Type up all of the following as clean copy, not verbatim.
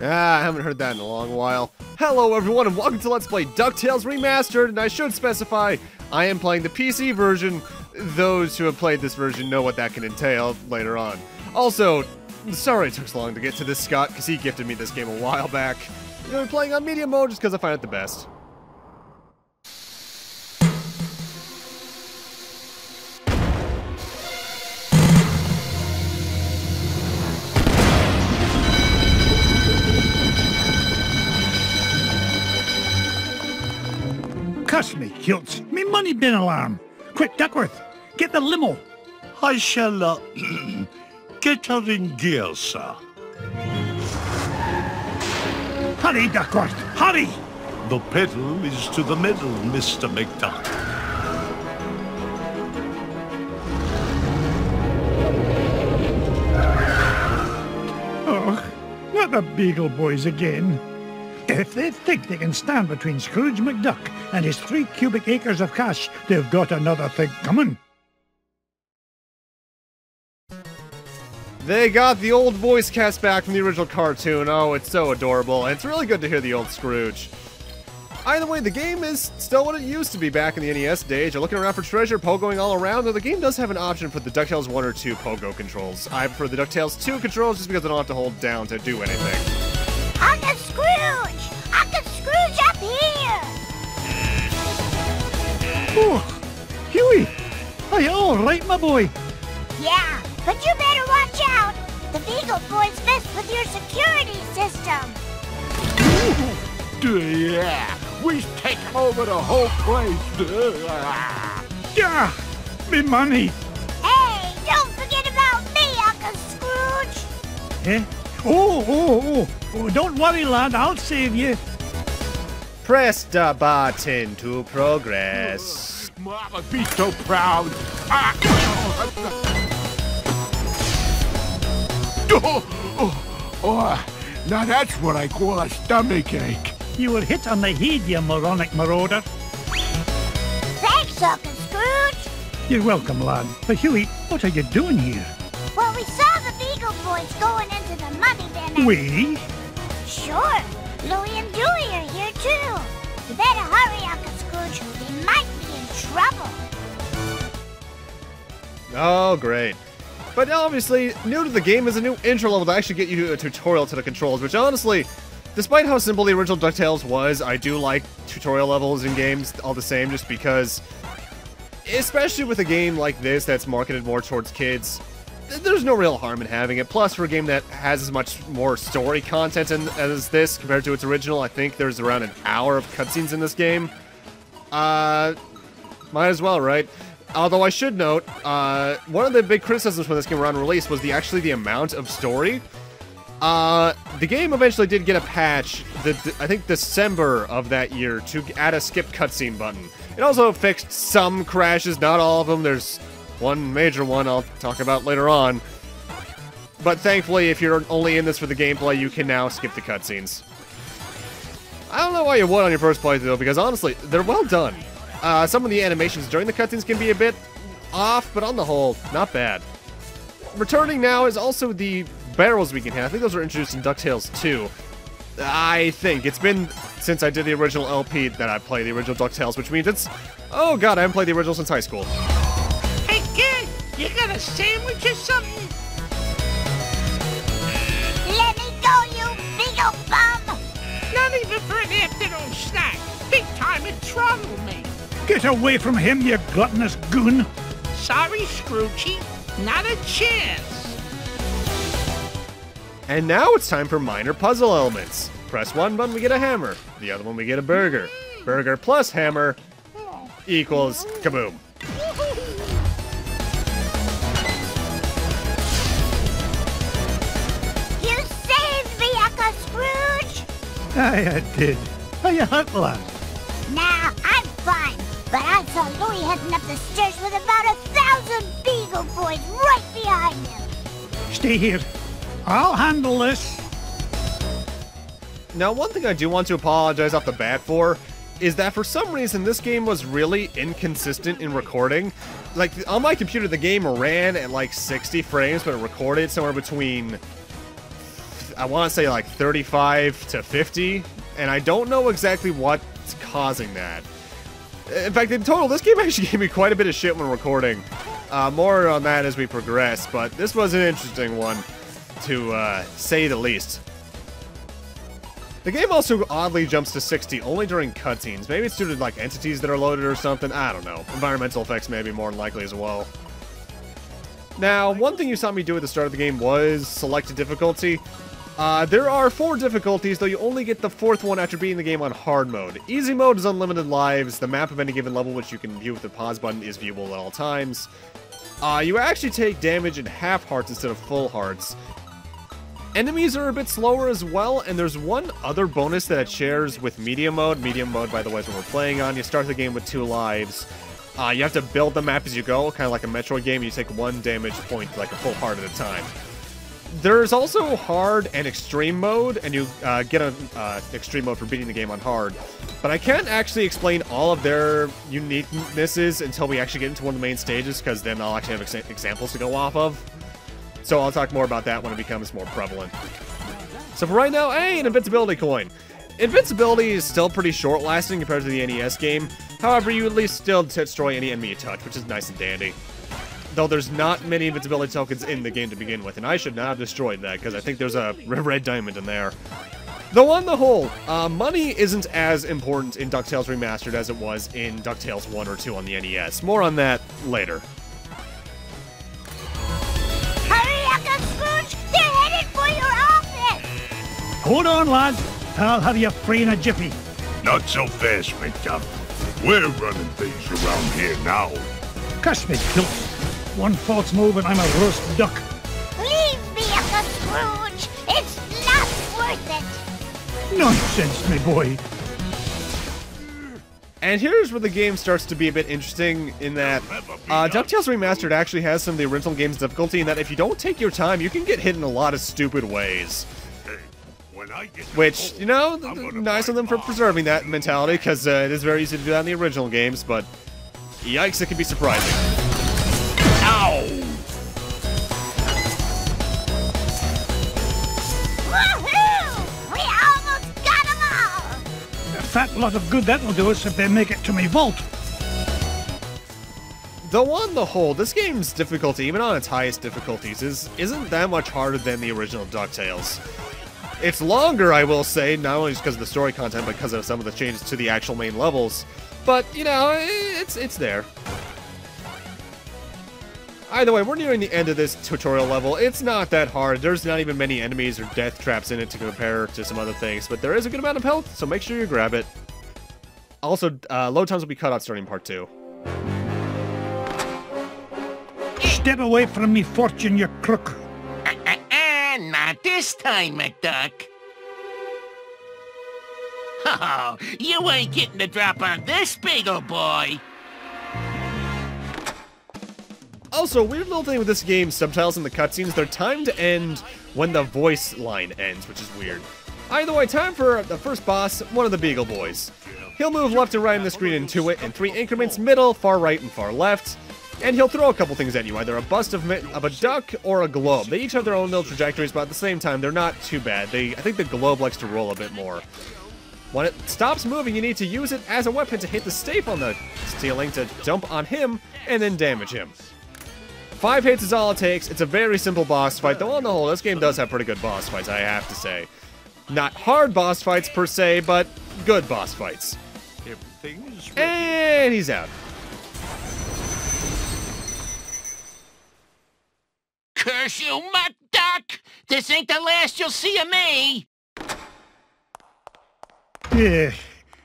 Ah, I haven't heard that in a long while. Hello everyone and welcome to Let's Play DuckTales Remastered, and I should specify, I am playing the PC version. Those who have played this version know what that can entail later on. Also, sorry it took so long to get to this Scott, because he gifted me this game a while back. I'm going to be playing on medium mode just because I find it the best. Cuss me, kilts. Me money bin alarm. Quick, Duckworth, get the limo. I shall, get her in gear, sir. Hurry, Duckworth, hurry! The pedal is to the metal, Mr. McDuck. Oh, not the Beagle Boys again. If they think they can stand between Scrooge McDuck and his 3 cubic acres of cash, they've got another thing coming. They got the old voice cast back from the original cartoon. Oh, it's so adorable. And it's really good to hear the old Scrooge. Either way, the game is still what it used to be back in the NES days. You're looking around for treasure, pogoing all around, though the game does have an option for the DuckTales 1 or 2 pogo controls. I prefer the DuckTales 2 controls just because I don't have to hold down to do anything. I'm the Scrooge! I'm the Scrooge up here! Oh, Huey! Are you all right, my boy? Yeah, but you better watch out! The Beagle Boys mess with your security system! Yeah, we've taken over the whole place! Yeah, me money! Hey, don't forget about me, Uncle Scrooge! Eh? Oh, don't worry, lad, I'll save you. Press the button to progress. Mama, be so proud. Now that's what I call a stomach ache. You were hit on the head, you moronic marauder. Thanks, Uncle Scrooge. You're welcome, lad. But Huey, what are you doing here? Well, we saw the Beagle Boys going into the money bin. We? Sure. Louie and Dewey are here too. You better hurry, Uncle Scrooge. They might be in trouble. Oh, great. But obviously, new to the game is a new intro level to actually get you a tutorial to the controls, which honestly, despite how simple the original DuckTales was, I do like tutorial levels in games all the same just because, especially with a game like this that's marketed more towards kids, there's no real harm in having it. Plus, for a game that has as much more story content as this compared to its original, I think there's around an hour of cutscenes in this game. Might as well, right? Although I should note, one of the big criticisms when this game was on release was actually the amount of story. The game eventually did get a patch, I think December of that year, to add a skip cutscene button. It also fixed some crashes, not all of them. There's one major one I'll talk about later on. But thankfully, if you're only in this for the gameplay, you can now skip the cutscenes. I don't know why you would on your first playthrough, though, because honestly, they're well done. Some of the animations during the cutscenes can be a bit off, but on the whole, not bad. Returning now is also the barrels we can hit. I think those were introduced in DuckTales 2. I think. It's been since I did the original LP that I play, the original DuckTales, which means it's... Oh god, I haven't played the original since high school. Hey kid, you got a sandwich or something? Let me go, you big old bum! Not even for an afternoon snack. Big time in trouble, mate. Get away from him, you gluttonous goon! Sorry, Scroogey. Not a chance. And now it's time for minor puzzle elements. Press one button, we get a hammer. The other one, we get a burger. Burger plus hammer equals kaboom. You saved me, Uncle Scrooge! I did. How you hunt-lung? Now, I'm fine, but I saw Louie heading up the stairs with about 1,000 Beagle Boys right behind him. Stay here. I'll handle this. Now, one thing I do want to apologize off the bat for is that for some reason this game was really inconsistent in recording. Like, on my computer, the game ran at like 60 frames, but it recorded somewhere between, I want to say like 35 to 50, and I don't know exactly what's causing that. In fact, in total, this game actually gave me quite a bit of shit when recording. More on that as we progress, but this was an interesting one, to say the least. The game also oddly jumps to 60 only during cutscenes. Maybe it's due to like entities that are loaded or something. I don't know. Environmental effects maybe more than likely as well. Now, one thing you saw me do at the start of the game was select a difficulty. There are 4 difficulties, though you only get the 4th one after beating the game on hard mode. Easy mode is unlimited lives. The map of any given level, which you can view with the pause button, is viewable at all times. You actually take damage in half hearts instead of full hearts. Enemies are a bit slower as well, and there's one other bonus that it shares with medium mode. Medium mode, by the way, is what we're playing on. You start the game with 2 lives. You have to build the map as you go, kind of like a Metroid game. You take 1 damage point, like a full heart at a time. There's also hard and extreme mode, and you get an extreme mode for beating the game on hard. But I can't actually explain all of their uniquenesses until we actually get into one of the main stages, because then I'll actually have examples to go off of. So I'll talk more about that when it becomes more prevalent. So for right now, hey, an invincibility coin. Invincibility is still pretty short-lasting compared to the NES game. However, you at least still destroy any enemy you touch, which is nice and dandy. Though there's not many invincibility tokens in the game to begin with, and I should not have destroyed that, because I think there's a red diamond in there. Though on the whole, money isn't as important in DuckTales Remastered as it was in DuckTales 1 or 2 on the NES. More on that later. Hurry up, Scrooge! They're headed for your office! Hold on, lads. I'll have you free in a jiffy. Not so fast, McDuck. We're running things around here now. Cuss me, Kilton. One false move and I'm a roast duck. Leave me, Uncle Scrooge! It's not worth it! Nonsense, my boy! And here's where the game starts to be a bit interesting, in that DuckTales Remastered actually has some of the original game's difficulty, in that if you don't take your time, you can get hit in a lot of stupid ways. Which, you know, nice of them for preserving that mentality, because it is very easy to do that in the original games, but yikes, it can be surprising. Woohoo! We almost got them all! A fat lot of good that'll do us if they make it to me vault. Though on the whole, this game's difficulty, even on its highest difficulties, isn't that much harder than the original DuckTales. It's longer, I will say, not only just because of the story content, but because of some of the changes to the actual main levels. But, you know, it's there. Either way, we're nearing the end of this tutorial level. It's not that hard. There's not even many enemies or death traps in it to compare to some other things, but there is a good amount of health, so make sure you grab it. Also, load times will be cut out starting part 2. Step away from me fortune, you crook. Not this time, McDuck. Oh, you ain't getting the drop on this, Beagle Boy. Also, weird little thing with this game, subtitles and the cutscenes, they're timed to end when the voice line ends, which is weird. Either way, time for the first boss, one of the Beagle Boys. He'll move left and right on the screen in 3 increments, middle, far right, and far left. And he'll throw a couple things at you, either a bust of a duck or a globe. They each have their own little trajectories, but at the same time, they're not too bad. I think the globe likes to roll a bit more. When it stops moving, you need to use it as a weapon to hit the staple on the ceiling to dump on him and then damage him. 5 hits is all it takes. It's a very simple boss fight, though on the whole, this game does have pretty good boss fights, I have to say. Not hard boss fights per se, but good boss fights. And he's out. Curse you, McDuck! This ain't the last you'll see of me! Yeah,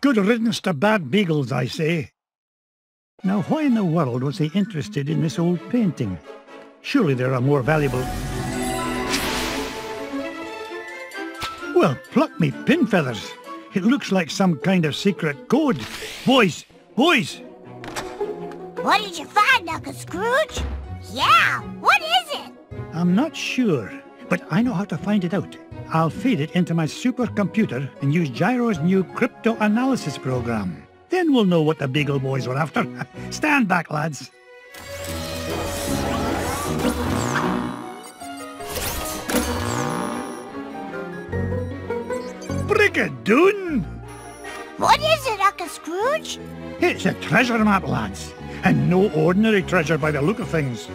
good riddance to bad beagles, I say. Now, why in the world was he interested in this old painting? Surely there are more valuable... Well, pluck me pin feathers. It looks like some kind of secret code. Boys! Boys! What did you find, Uncle Scrooge? Yeah, what is it? I'm not sure, but I know how to find it out. I'll feed it into my supercomputer and use Gyro's new crypto-analysis program. Then we'll know what the Beagle Boys were after. Stand back, lads. Brigadoon! What is it, Uncle Scrooge? It's a treasure map, lads. And no ordinary treasure by the look of things.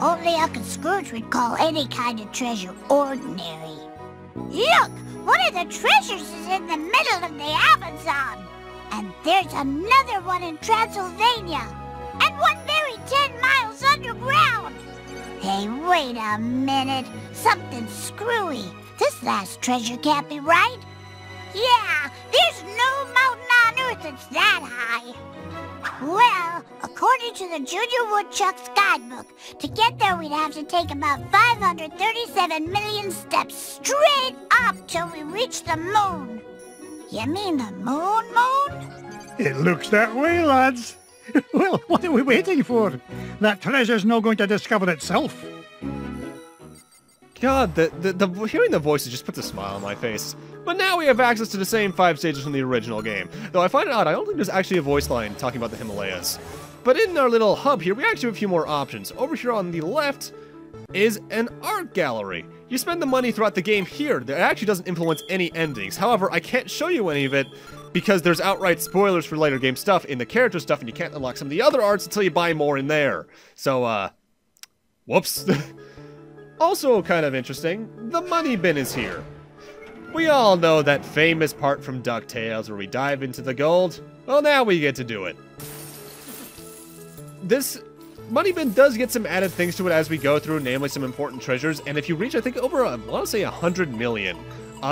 Only Uncle Scrooge would call any kind of treasure ordinary. Look! One of the treasures is in the middle of the Amazon! And there's another one in Transylvania, and one buried 10 miles underground. Hey, wait a minute. Something's screwy. This last treasure can't be right. Yeah, there's no mountain on Earth that's that high. Well, according to the Junior Woodchuck's guidebook, to get there we'd have to take about 537 million steps straight up till we reach the moon. You mean the moon, moon? It looks that way, lads. Well, what are we waiting for? That treasure's not going to discover itself. God, hearing the voices just puts a smile on my face. But now we have access to the same 5 stages from the original game. Though I find it odd, I don't think there's actually a voice line talking about the Himalayas. But in our little hub here, we actually have a few more options. Over here on the left is an art gallery. You spend the money throughout the game here. That actually doesn't influence any endings. However, I can't show you any of it because there's outright spoilers for later game stuff in the character stuff, and you can't unlock some of the other arts until you buy more in there. So, whoops. Also kind of interesting, the money bin is here. We all know that famous part from DuckTales where we dive into the gold. Well, now we get to do it. This money bin does get some added things to it as we go through, namely some important treasures, and if you reach, I think, over, I want to say 100 million,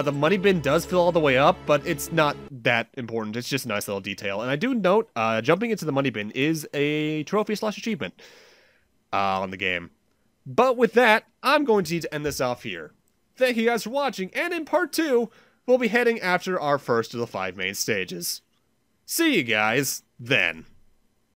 the money bin does fill all the way up, but it's not that important. It's just a nice little detail. And I do note, jumping into the money bin is a trophy/achievement on the game. But with that, I'm going to need to end this off here. Thank you guys for watching, and in part 2, we'll be heading after our first of the 5 main stages. See you guys then.